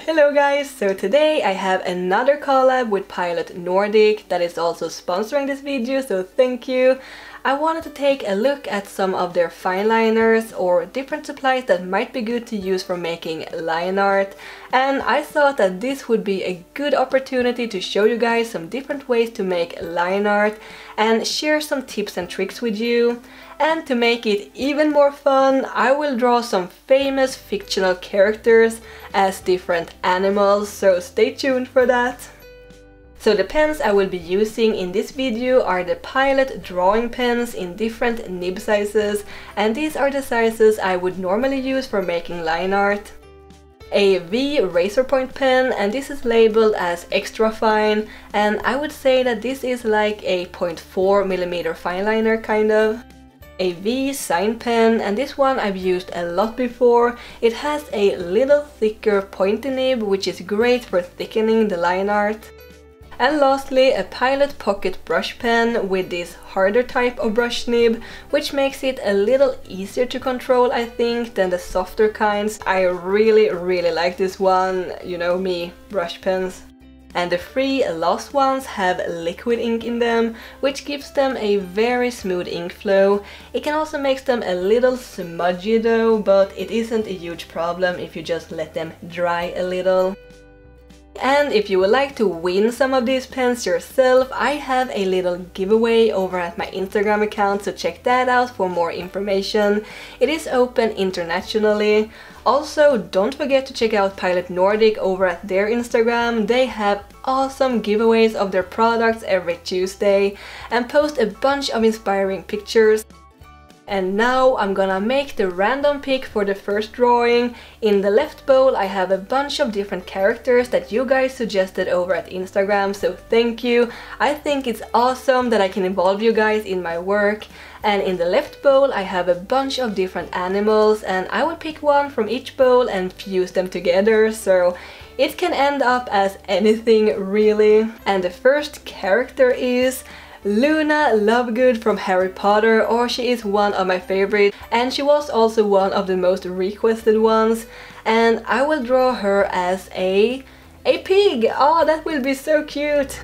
Hello guys! So today I have another collab with Pilot Nordic that is also sponsoring this video, so thank you! I wanted to take a look at some of their fine liners or different supplies that might be good to use for making line art, and I thought that this would be a good opportunity to show you guys some different ways to make line art and share some tips and tricks with you. And to make it even more fun, I will draw some famous fictional characters as different animals, so stay tuned for that. So the pens I will be using in this video are the Pilot drawing pens in different nib sizes, and these are the sizes I would normally use for making line art. A V razor point pen, and this is labeled as extra fine, and I would say that this is like a 0.4mm fine liner kind of. A V sign pen, and this one I've used a lot before. It has a little thicker pointy nib, which is great for thickening the line art. And lastly, a Pilot pocket brush pen with this harder type of brush nib, which makes it a little easier to control, I think, than the softer kinds. I really like this one, you know me, brush pens. And the three last ones have liquid ink in them, which gives them a very smooth ink flow. It can also make them a little smudgy though, but it isn't a huge problem if you just let them dry a little. And if you would like to win some of these pens yourself, I have a little giveaway over at my Instagram account, so check that out for more information. It is open internationally. Also, don't forget to check out Pilot Nordic over at their Instagram. They have awesome giveaways of their products every Tuesday and post a bunch of inspiring pictures. And now I'm gonna make the random pick for the first drawing. In the left bowl I have a bunch of different characters that you guys suggested over at Instagram, so thank you. I think it's awesome that I can involve you guys in my work. And in the left bowl I have a bunch of different animals, and I will pick one from each bowl and fuse them together, so it can end up as anything really. And the first character is Luna Lovegood from Harry Potter, or she is one of my favorites, and she was also one of the most requested ones, and I will draw her as a pig! Oh, that will be so cute!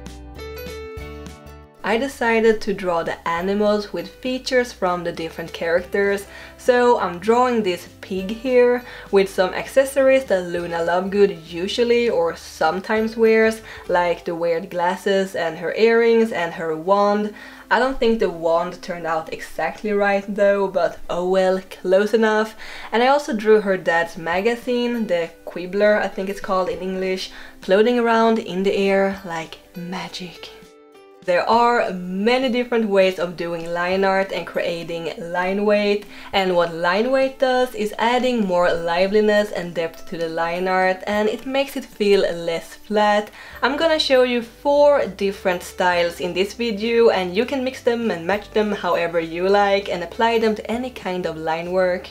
I decided to draw the animals with features from the different characters, so I'm drawing this pig here with some accessories that Luna Lovegood usually or sometimes wears, like the weird glasses and her earrings and her wand. I don't think the wand turned out exactly right though, but oh well, close enough. And I also drew her dad's magazine, the Quibbler I think it's called in English, floating around in the air like magic. There are many different ways of doing line art and creating line weight, and what line weight does is adding more liveliness and depth to the line art, and it makes it feel less flat. I'm gonna show you 4 different styles in this video, and you can mix them and match them however you like and apply them to any kind of line work.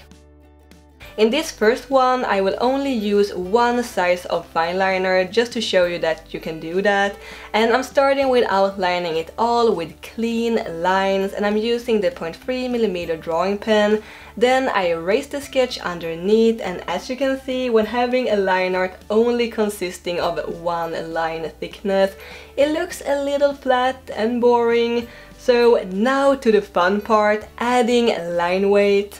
In this first one, I will only use one size of fine liner just to show you that you can do that. And I'm starting with outlining it all with clean lines, and I'm using the 0.3mm drawing pen. Then I erase the sketch underneath, and as you can see, when having a line art only consisting of one line thickness, it looks a little flat and boring. So now to the fun part, adding line weight.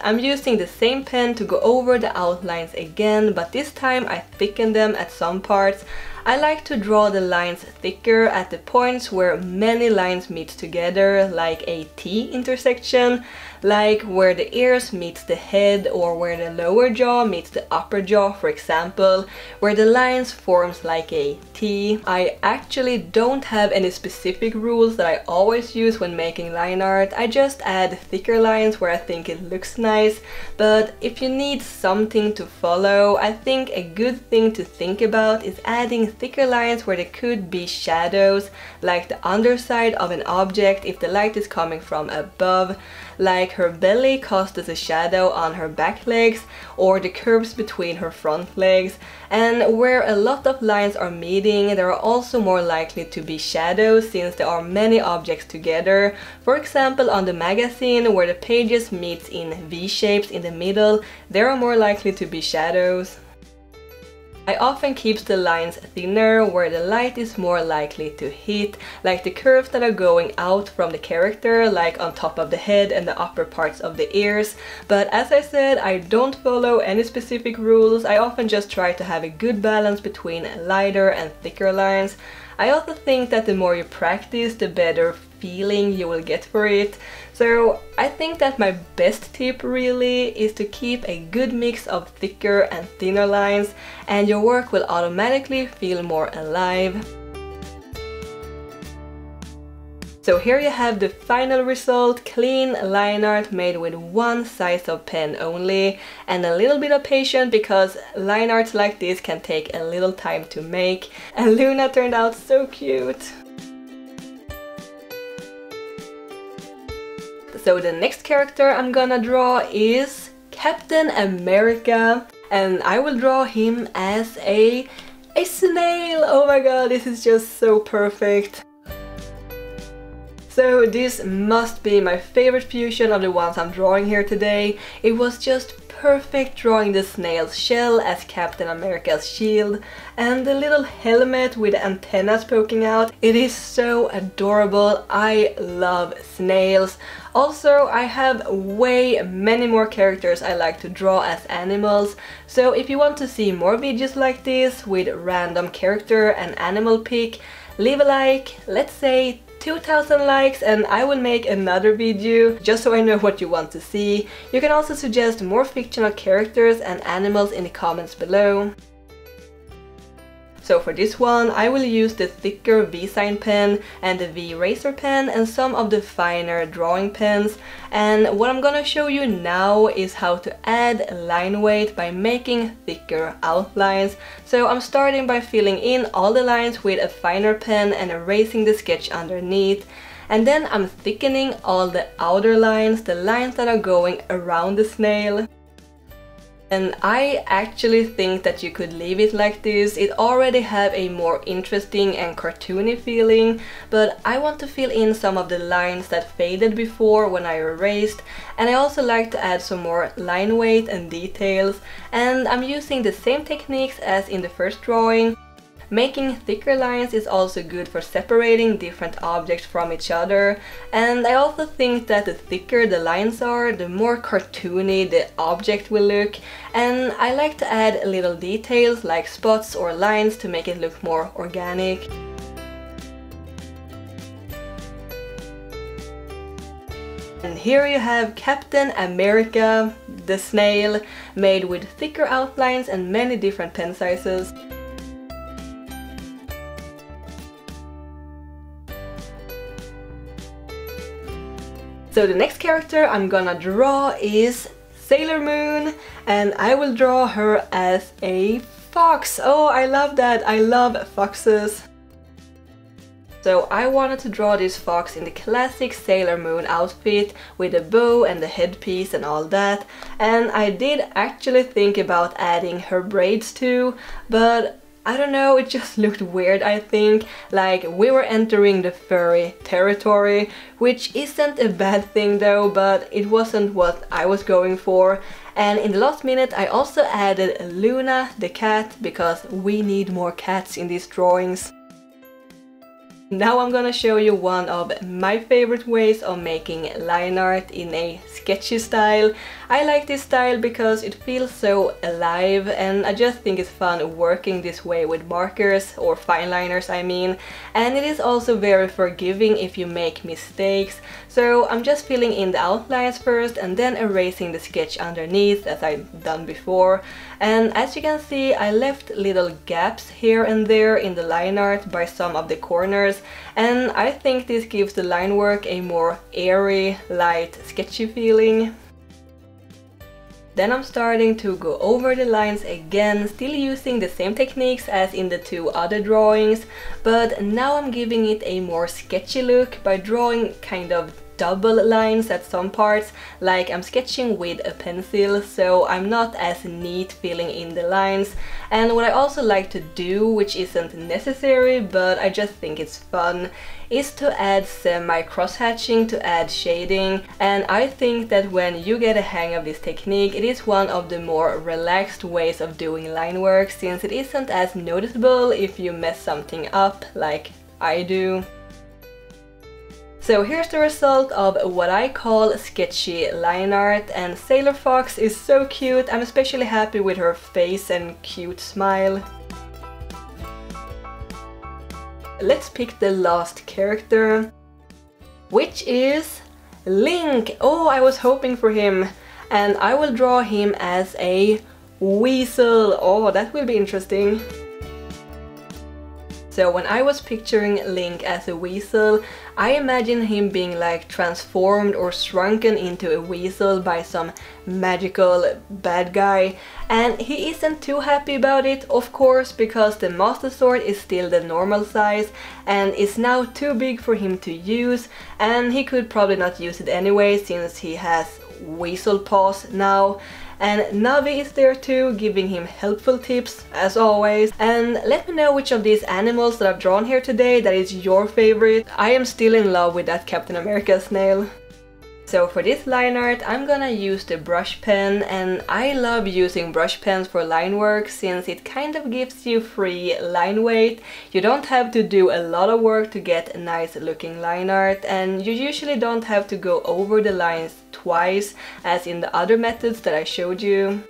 I'm using the same pen to go over the outlines again, but this time I thicken them at some parts. I like to draw the lines thicker at the points where many lines meet together, like a T intersection, like where the ears meets the head, or where the lower jaw meets the upper jaw, for example, where the lines forms like a T. I actually don't have any specific rules that I always use when making line art. I just add thicker lines where I think it looks nice, but if you need something to follow, I think a good thing to think about is adding thicker lines where there could be shadows, like the underside of an object if the light is coming from above. like her belly causes a shadow on her back legs or the curves between her front legs, and where a lot of lines are meeting there are also more likely to be shadows since there are many objects together. For example, on the magazine where the pages meet in V-shapes in the middle, there are more likely to be shadows. I often keep the lines thinner, where the light is more likely to hit, like the curves that are going out from the character, like on top of the head and the upper parts of the ears. But as I said, I don't follow any specific rules, I often just try to have a good balance between lighter and thicker lines. I also think that the more you practice, the better feeling you will get for it. So I think that my best tip really is to keep a good mix of thicker and thinner lines, and your work will automatically feel more alive. So here you have the final result, clean line art made with one size of pen only, and a little bit of patience because line arts like this can take a little time to make, and Luna turned out so cute! So the next character I'm gonna draw is Captain America, and I will draw him as a snail! Oh my god, this is just so perfect! So this must be my favorite fusion of the ones I'm drawing here today. It was just perfect drawing the snail's shell as Captain America's shield, and the little helmet with antennas poking out. It is so adorable. I love snails. Also, I have way many more characters I like to draw as animals, so if you want to see more videos like this with random character and animal pick, leave a like, let's say 2,000 likes, and I will make another video just so I know what you want to see. You can also suggest more fictional characters and animals in the comments below. So for this one I will use the thicker V-sign pen and the V-eraser pen and some of the finer drawing pens, and what I'm gonna show you now is how to add line weight by making thicker outlines. So I'm starting by filling in all the lines with a finer pen and erasing the sketch underneath, and then I'm thickening all the outer lines, the lines that are going around the snail. And I actually think that you could leave it like this. It already have a more interesting and cartoony feeling, but I want to fill in some of the lines that faded before when I erased, and I also like to add some more line weight and details, and I'm using the same techniques as in the first drawing. Making thicker lines is also good for separating different objects from each other, and I also think that the thicker the lines are, the more cartoony the object will look, and I like to add little details like spots or lines to make it look more organic. And here you have Captain America, the snail, made with thicker outlines and many different pen sizes. So the next character I'm gonna draw is Sailor Moon, and I will draw her as a fox. Oh, I love that! I love foxes! So I wanted to draw this fox in the classic Sailor Moon outfit with a bow and the headpiece and all that, and I did actually think about adding her braids too, but I don't know, it just looked weird I think, like we were entering the furry territory, which isn't a bad thing though, but it wasn't what I was going for. And in the last minute I also added Luna the cat, because we need more cats in these drawings. Now I'm gonna show you one of my favorite ways of making line art in a sketchy style. I like this style because it feels so alive, and I just think it's fun working this way with markers, or fineliners I mean, and it is also very forgiving if you make mistakes. So I'm just filling in the outlines first and then erasing the sketch underneath as I've done before, and as you can see I left little gaps here and there in the line art by some of the corners, and I think this gives the line work a more airy, light, sketchy feeling. Then I'm starting to go over the lines again, still using the same techniques as in the two other drawings, but now I'm giving it a more sketchy look by drawing kind of double lines at some parts, like I'm sketching with a pencil, so I'm not as neat filling in the lines. And what I also like to do, which isn't necessary but I just think it's fun, is to add semi-crosshatching to add shading. And I think that when you get a hang of this technique, it is one of the more relaxed ways of doing line work, since it isn't as noticeable if you mess something up like I do. So here's the result of what I call sketchy line art, and Sailor Fox is so cute. I'm especially happy with her face and cute smile. Let's pick the last character, which is Link. Oh, I was hoping for him, and I will draw him as a weasel. Oh, that will be interesting. So when I was picturing Link as a weasel, I imagined him being like transformed or shrunken into a weasel by some magical bad guy. And he isn't too happy about it, of course, because the Master Sword is still the normal size and is now too big for him to use, and he could probably not use it anyway since he has weasel paws now. And Navi is there too, giving him helpful tips, as always. And let me know which of these animals that I've drawn here today that is your favorite. I am still in love with that Captain America snail. So for this line art, I'm gonna use the brush pen, and I love using brush pens for line work since it kind of gives you free line weight. You don't have to do a lot of work to get nice looking line art, and you usually don't have to go over the lines twice as in the other methods that I showed you.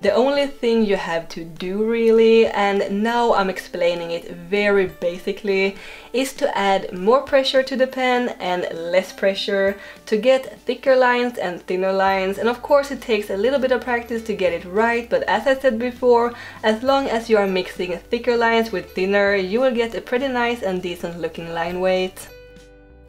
The only thing you have to do really, and now I'm explaining it very basically, is to add more pressure to the pen and less pressure to get thicker lines and thinner lines. And of course it takes a little bit of practice to get it right, but as I said before, as long as you are mixing thicker lines with thinner, you will get a pretty nice and decent looking line weight.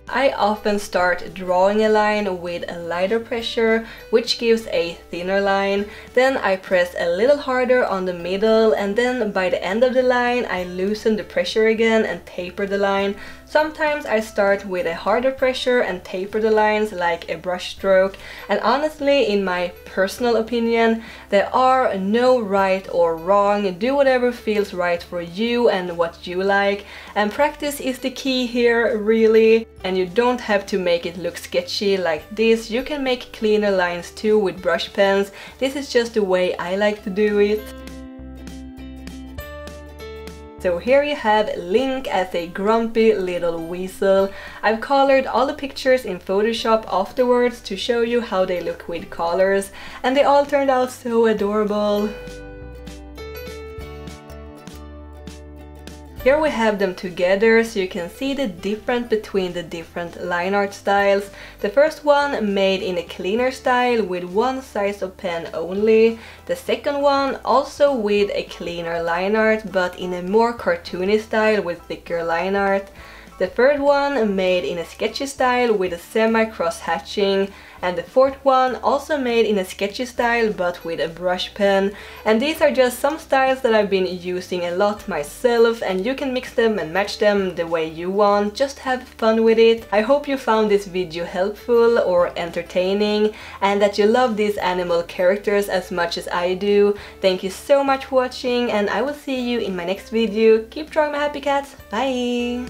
I often start drawing a line with a lighter pressure, which gives a thinner line. Then I press a little harder on the middle, and then by the end of the line I loosen the pressure again and taper the line. Sometimes I start with a harder pressure and taper the lines like a brush stroke. And honestly, in my personal opinion, there are no right or wrong. Do whatever feels right for you and what you like. And practice is the key here, really. And you don't have to make it look sketchy like this. You can make cleaner lines too with brush pens. This is just the way I like to do it. So here you have Link as a grumpy little weasel. I've colored all the pictures in Photoshop afterwards to show you how they look with colors, and they all turned out so adorable. Here we have them together, so you can see the difference between the different line art styles. The first one made in a cleaner style with one size of pen only. The second one also with a cleaner line art, but in a more cartoony style with thicker line art. The third one made in a sketchy style with a semi-cross-hatching, and the fourth one also made in a sketchy style but with a brush pen. And these are just some styles that I've been using a lot myself, and you can mix them and match them the way you want. Just have fun with it. I hope you found this video helpful or entertaining, and that you love these animal characters as much as I do. Thank you so much for watching, and I will see you in my next video. Keep drawing, my happy cats. Bye!